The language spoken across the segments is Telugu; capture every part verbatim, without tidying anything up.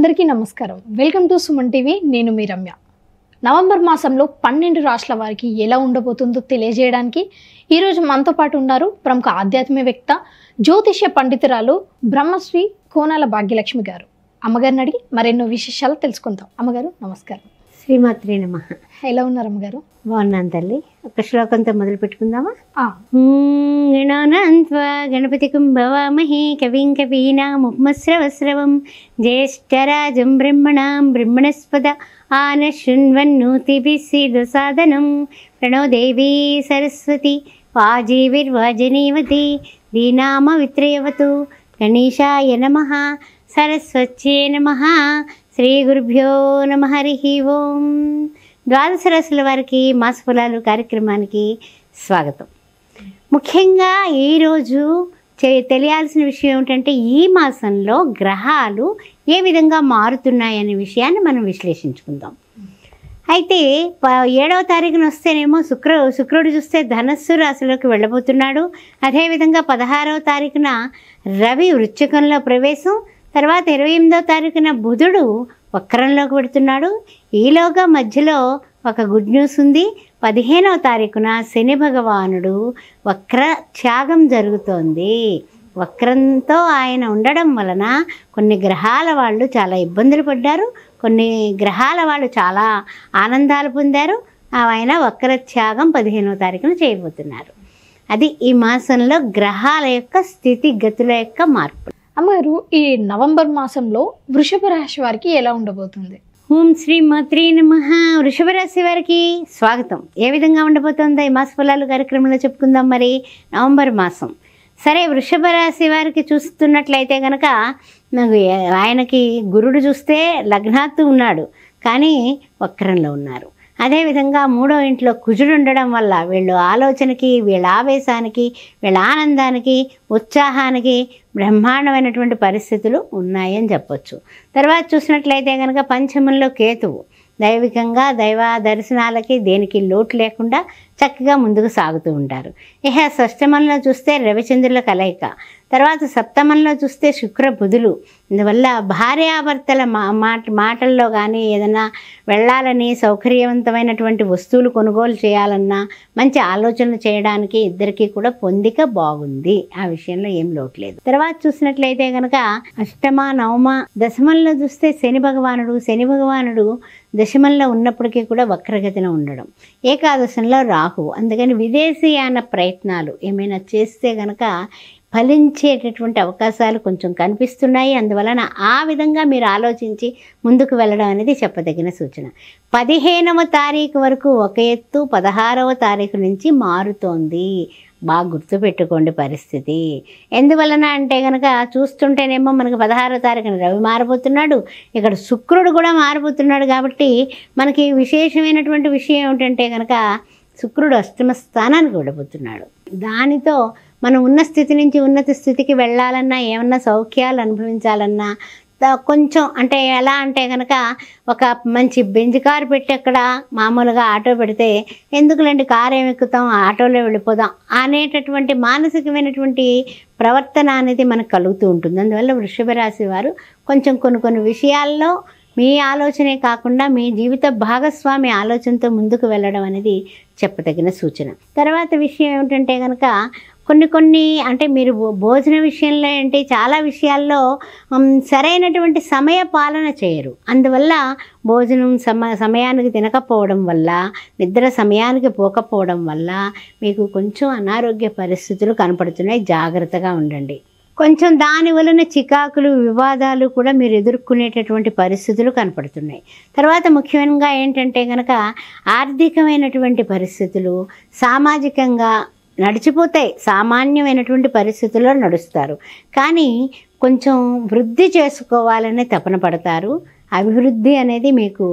అందరికీ నమస్కారం. Welcome to Suman TV. నేను మీ రమ్య. నవంబర్ మాసంలో పన్నెండు రాష్ట్రాల వారికి ఎలా ఉండబోతుందో తెలియజేయడానికి ఈ రోజు మనతో పాటు ఉన్నారు ప్రముఖ ఆధ్యాత్మికవేత్త, జ్యోతిష్య పండితురాలు బ్రహ్మశ్రీ కోనాల భాగ్యలక్ష్మి గారు. అమ్మగారిని అడిగి మరెన్నో విశేషాలు తెలుసుకుందాం. అమ్మగారు నమస్కారం. శ్రీమాత్రే నమః. ఎలా ఉన్నారు అమ్మగారు? బాగున్నాను తల్లి. ఒక శ్లోకంతో మొదలు పెట్టుకుందామా? గణానాన్వా గణపతి కుంభవామహే కవిం కవీనాం ఉపమశ్రవస్రవం జ్యేష్ఠరాజం బ్రహ్మణాం బ్రహ్మణస్పద ఆన శృణ్వన్నోతిభిస్సిద సాధనం ప్రణో దేవీ సరస్వతి వాజీవిర్వాజనీవతి దీనామ విత్రయవతు గణేశాయ నమః సరస్వత్యే నమః శ్రీ గురుభ్యో నమః. హరి ఓం. ద్వాదశ రాశుల వారికి మాస ఫలాలు కార్యక్రమానికి స్వాగతం. ముఖ్యంగా ఈరోజు తెలియాల్సిన విషయం ఏమిటంటే ఈ మాసంలో గ్రహాలు ఏ విధంగా మారుతున్నాయనే విషయాన్ని మనం విశ్లేషించుకుందాం. అయితే ఏడవ తారీఖున వస్తేనేమో శుక్ర శుక్రుడు చూస్తే ధనస్సు రాశిలోకి వెళ్ళబోతున్నాడు. అదేవిధంగా పదహారవ తారీఖున రవి వృశ్చికంలో ప్రవేశం. తర్వాత ఇరవై ఎనిమిదో తారీఖున బుధుడు వక్రంలోకి పెడుతున్నాడు. ఈలోగా మధ్యలో ఒక గుడ్ న్యూస్ ఉంది. పదిహేనవ తారీఖున శని భగవానుడు వక్ర త్యాగం జరుగుతోంది. వక్రంతో ఆయన ఉండడం వలన కొన్ని గ్రహాల వాళ్ళు చాలా ఇబ్బందులు పడ్డారు, కొన్ని గ్రహాల వాళ్ళు చాలా ఆనందాలు పొందారు. ఆయన వక్ర త్యాగం పదిహేనవ తారీఖున చేయబోతున్నారు. అది ఈ మాసంలో గ్రహాల యొక్క స్థితిగతుల యొక్క మార్పు. అమ్మగారు, ఈ నవంబర్ మాసంలో వృషభ రాశి వారికి ఎలా ఉండబోతుంది? ఓం శ్రీ మాత్రే నమః. వృషభ రాశి వారికి స్వాగతం. ఏ విధంగా ఉండబోతుందో ఈ మాస ఫలాలు కార్యక్రమంలో చెప్పుకుందాం. మరి నవంబర్ మాసం సరే వృషభ రాశి వారికి చూస్తున్నట్లయితే కనుక నాకు ఆయనకి గురుడు చూస్తే లగ్నాత్తు ఉన్నాడు, కానీ వక్రంలో ఉన్నారు. అదేవిధంగా మూడో ఇంట్లో కుజుడు ఉండడం వల్ల వీళ్ళు ఆలోచనకి, వీళ్ళ ఆవేశానికి, వీళ్ళ ఆనందానికి, ఉత్సాహానికి బ్రహ్మాండమైనటువంటి పరిస్థితులు ఉన్నాయని చెప్పొచ్చు. తర్వాత చూసినట్లయితే కనుక పంచమంలో కేతువు దైవికంగా దైవ దర్శనాలకి దేనికి లోటు లేకుండా చక్కగా ముందుకు సాగుతూ ఉంటారు. ఇహ షష్టమంలో చూస్తే రవిచంద్రుల కలయిక, తర్వాత సప్తమంలో చూస్తే శుక్ర బుధులు. అందువల్ల భార్యాభర్తల మా మాటల్లో కానీ ఏదైనా వెళ్ళాలని, సౌకర్యవంతమైనటువంటి వస్తువులు కొనుగోలు చేయాలన్నా మంచి ఆలోచనలు చేయడానికి ఇద్దరికీ కూడా పొందిక బాగుంది. ఆ విషయంలో ఏం లోటు లేదు. తర్వాత చూసినట్లయితే కనుక అష్టమ నవమ దశమంలో చూస్తే శని భగవానుడు శని భగవానుడు దశమంలో ఉన్నప్పటికీ కూడా వక్రగతిన ఉండడం, ఏకాదశంలో రాహు. అందుకని విదేశీయాన ప్రయత్నాలు ఏమైనా చేస్తే కనుక ఫలించేటటువంటి అవకాశాలు కొంచెం కనిపిస్తున్నాయి. అందువలన ఆ విధంగా మీరు ఆలోచించి ముందుకు వెళ్ళడం అనేది చెప్పదగిన సూచన. పదిహేనవ తారీఖు వరకు ఒక ఎత్తు, పదహారవ తారీఖు నుంచి మారుతోంది. బాగా గుర్తుపెట్టుకోండి పరిస్థితి. ఎందువలన అంటే కనుక చూస్తుంటేనేమో మనకు పదహారో తారీఖున రవి మారిపోతున్నాడు, ఇక్కడ శుక్రుడు కూడా మారిపోతున్నాడు. కాబట్టి మనకి విశేషమైనటువంటి విషయం ఏమిటంటే కనుక శుక్రుడు అష్టమ స్థానానికి వెళ్ళబోతున్నాడు. దానితో మనం ఉన్న స్థితి నుంచి ఉన్నత స్థితికి వెళ్ళాలన్నా, ఏమన్నా సౌఖ్యాలు అనుభవించాలన్నా కొంచెం అంటే ఎలా అంటే కనుక ఒక మంచి బెంజ్ కారు పెట్టి అక్కడ మామూలుగా ఆటో పెడితే ఎందుకులేండి కారు ఏమి ఎక్కుతాం, ఆటోలో వెళ్ళిపోదాం అనేటటువంటి మానసికమైనటువంటి ప్రవర్తన అనేది మనకు కలుగుతూ ఉంటుంది. అందువల్ల వృషభ రాశి వారు కొంచెం కొన్ని కొన్ని విషయాల్లో మీ ఆలోచనే కాకుండా మీ జీవిత భాగస్వామి ఆలోచనతో ముందుకు వెళ్ళడం అనేది చెప్పదగిన సూచన. తర్వాత విషయం ఏమిటంటే కనుక కొన్ని కొన్ని అంటే మీరు భోజన విషయంలో ఏంటి చాలా విషయాల్లో సరైనటువంటి సమయ పాలన చేయరు. అందువల్ల భోజనం సమ సమయానికి తినకపోవడం వల్ల, నిద్ర సమయానికి పోకపోవడం వల్ల మీకు కొంచెం అనారోగ్య పరిస్థితులు కనపడుతున్నాయి. జాగ్రత్తగా ఉండండి. కొంచెం దాని వలన చికాకులు, వివాదాలు కూడా మీరు ఎదుర్కొనేటటువంటి పరిస్థితులు కనపడుతున్నాయి. తర్వాత ముఖ్యంగా ఏంటంటే కనుక ఆర్థికమైనటువంటి పరిస్థితులు సామాజికంగా నడిచిపోతాయి. సామాన్యమైనటువంటి పరిస్థితుల్లో నడుస్తారు, కానీ కొంచెం వృద్ధి చేసుకోవాలనే తపన పడతారు. అభివృద్ధి అనేది మీకు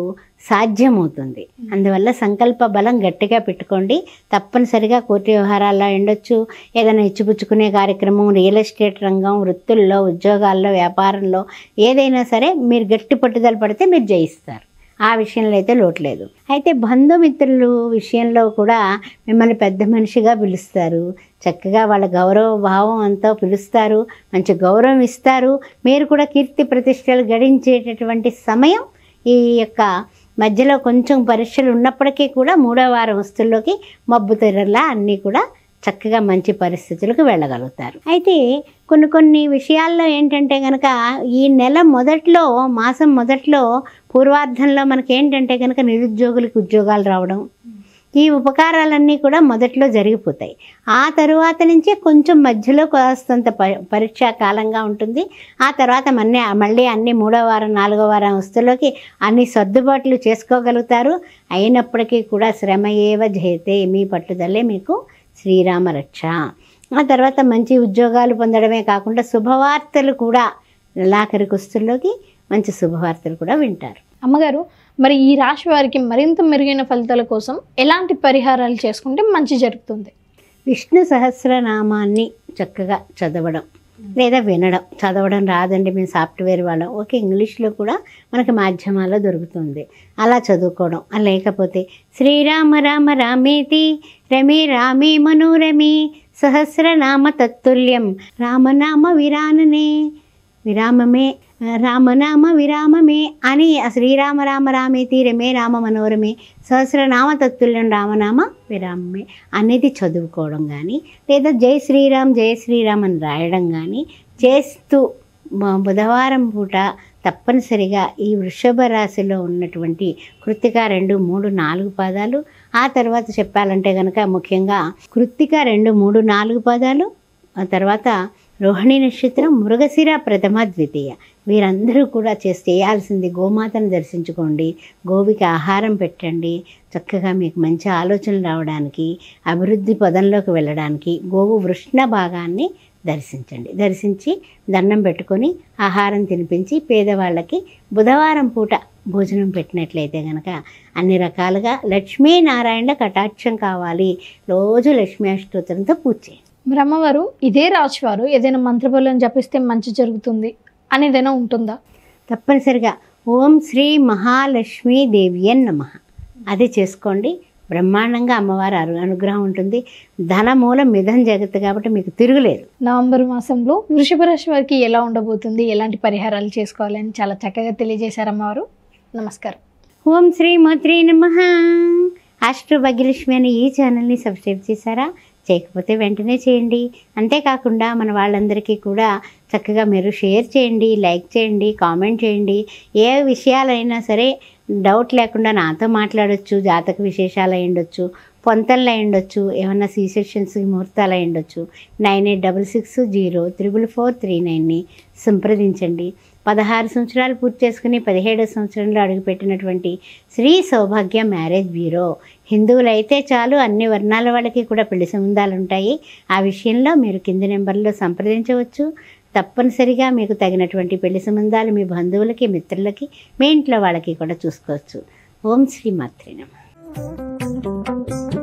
సాధ్యమవుతుంది. అందువల్ల సంకల్ప బలం గట్టిగా పెట్టుకోండి. తప్పనిసరిగా కోర్టు వ్యవహారాల్లో ఉండొచ్చు, ఏదైనా ఇచ్చిపుచ్చుకునే కార్యక్రమం, రియల్ ఎస్టేట్ రంగం, వృత్తుల్లో, ఉద్యోగాల్లో, వ్యాపారంలో ఏదైనా సరే మీరు గట్టి పట్టుదల పడితే మీరు జయిస్తారు. ఆ విషయంలో అయితే లోటు లేదు. అయితే బంధుమిత్రులు విషయంలో కూడా మిమ్మల్ని పెద్ద మనిషిగా పిలుస్తారు, చక్కగా వాళ్ళ గౌరవ భావం అంతా పిలుస్తారు, మంచి గౌరవం ఇస్తారు. మీరు కూడా కీర్తి ప్రతిష్టలు గడించేటటువంటి సమయం ఈ యొక్క మధ్యలో కొంచెం పరీక్షలు ఉన్నప్పటికీ కూడా మూడో వార వస్తువుల్లోకి మబ్బు తెరలా అన్నీ కూడా చక్కగా మంచి పరిస్థితులకు వెళ్ళగలుగుతారు. అయితే కొన్ని కొన్ని విషయాల్లో ఏంటంటే కనుక ఈ నెల మొదట్లో మాసం మొదట్లో పూర్వార్ధంలో మనకేంటంటే కనుక నిరుద్యోగులకు ఉద్యోగాలు రావడం, ఈ ఉపకారాలన్నీ కూడా మొదట్లో జరిగిపోతాయి. ఆ తర్వాత నుంచే కొంచెం మధ్యలో కాస్తంత ప పరీక్షా కాలంగా ఉంటుంది. ఆ తర్వాత మళ్ళీ మళ్ళీ అన్ని మూడో వారం నాలుగో వారం వస్తువులోకి అన్ని సర్దుబాట్లు చేసుకోగలుగుతారు. అయినప్పటికీ కూడా శ్రమ ఏవ జయతే, మీ పట్టుదలే మీకు శ్రీరామ రక్ష. ఆ తర్వాత మంచి ఉద్యోగాలు పొందడమే కాకుండా శుభవార్తలు కూడా నెలాఖరి కుస్తుల్లోకి మంచి శుభవార్తలు కూడా వింటారు. అమ్మగారు, మరి ఈ రాశి వారికి మరింత మెరుగైన ఫలితాల కోసం ఎలాంటి పరిహారాలు చేసుకుంటే మంచి జరుగుతుంది? విష్ణు సహస్రనామాన్ని చక్కగా చదవడం లేదా వినడం. చదవడం రాదండి, మేము సాఫ్ట్వేర్ వాళ్ళం, ఓకే ఇంగ్లీష్లో కూడా మనకి మాధ్యమాల్లో దొరుకుతుంది, అలా చదువుకోవడం. లేకపోతే శ్రీరామ రామ రామేతి రమే రామే మనోరమే సహస్రనామ తత్తుల్యం రామనామ విరాననే విరామమే రామనామ విరామమే అని శ్రీరామ రామ రామేతి రమే రామ మనోరమే సహస్రనామ తత్తుల్యం రామనామ విరామమే అనేది చదువుకోవడం కానీ, లేదా జై శ్రీరామ్ జై శ్రీరామ్ అని రాయడం కానీ చేస్తూ బుధవారం పూట తప్పనిసరిగా ఈ వృషభ రాశిలో ఉన్నటువంటి కృత్తిక రెండు మూడు నాలుగు పాదాలు, ఆ తర్వాత చెప్పాలంటే కనుక ముఖ్యంగా కృత్తిక రెండు మూడు నాలుగు పాదాలు, ఆ తర్వాత రోహిణి నక్షత్రం మృగశిర ప్రథమ ద్వితీయ వీరందరూ కూడా చేసి చేయాల్సింది గోమాతను దర్శించుకోండి, గోవికి ఆహారం పెట్టండి. చక్కగా మీకు మంచి ఆలోచనలు రావడానికి, అభివృద్ధి పదంలోకి వెళ్ళడానికి గోవు వృష్ణ భాగాన్ని దర్శించండి. దర్శించి దండం పెట్టుకొని ఆహారం తినిపించి పేదవాళ్ళకి బుధవారం పూట భోజనం పెట్టినట్లయితే కనుక అన్ని రకాలుగా లక్ష్మీనారాయణ కటాక్షం కావాలి. రోజు లక్ష్మీ అష్టోత్తరంతో పూజ చేయండి. మరి అమ్మవారు, ఇదే రాశివారు ఏదైనా మంత్రబలం జపిస్తే మంచి జరుగుతుంది అనేదైనా ఉంటుందా? తప్పనిసరిగా ఓం శ్రీ మహాలక్ష్మీ దేవ్యన్ నమః అదే చేసుకోండి. బ్రహ్మాండంగా అమ్మవారి అనుగ్రహం ఉంటుంది. ధన మూలం మిథం జగత్తు కాబట్టి మీకు తిరుగులేదు. నవంబర్ మాసంలో వృషభ రాశి వారికి ఎలా ఉండబోతుంది, ఎలాంటి పరిహారాలు చేసుకోవాలని చాలా చక్కగా తెలియజేశారు అమ్మవారు. నమస్కారం. ఓం శ్రీ మాత్రే నమః. అష్టభగ్యలక్ష్మి అనే ఈ ఛానల్ని సబ్స్క్రైబ్ చేశారా? చేయకపోతే వెంటనే చేయండి. అంతేకాకుండా మన వాళ్ళందరికీ కూడా చక్కగా మీరు షేర్ చేయండి, లైక్ చేయండి, కామెంట్ చేయండి. ఏ విషయాలైనా సరే డౌట్ లేకుండా నాతో మాట్లాడవచ్చు. జాతక విశేషాలు అయ్యుండొచ్చు, పొంతలు అయ్యుండొచ్చు, ఏమన్నా సీ సెక్షన్స్ ముహూర్తాలు అయ్యుండొచ్చు. Nine eight double six zero triple four three నైన్ని సంప్రదించండి. పదహారు సంవత్సరాలు పూర్తి చేసుకుని పదిహేడో సంవత్సరంలో అడుగుపెట్టినటువంటి శ్రీ సౌభాగ్య మ్యారేజ్ బ్యూరో హిందువులైతే చాలు, అన్ని వర్ణాల వాళ్ళకి కూడా పెళ్లి సంబంధాలు ఉంటాయి. ఆ విషయంలో మీరు కింది నెంబర్లో సంప్రదించవచ్చు. తప్పనిసరిగా మీకు తగినటువంటి పెళ్లి సంబంధాలు మీ బంధువులకి, మిత్రులకి, మీ ఇంట్లో వాళ్ళకి కూడా చూసుకోవచ్చు. ఓం శ్రీ మాత్రే నమః.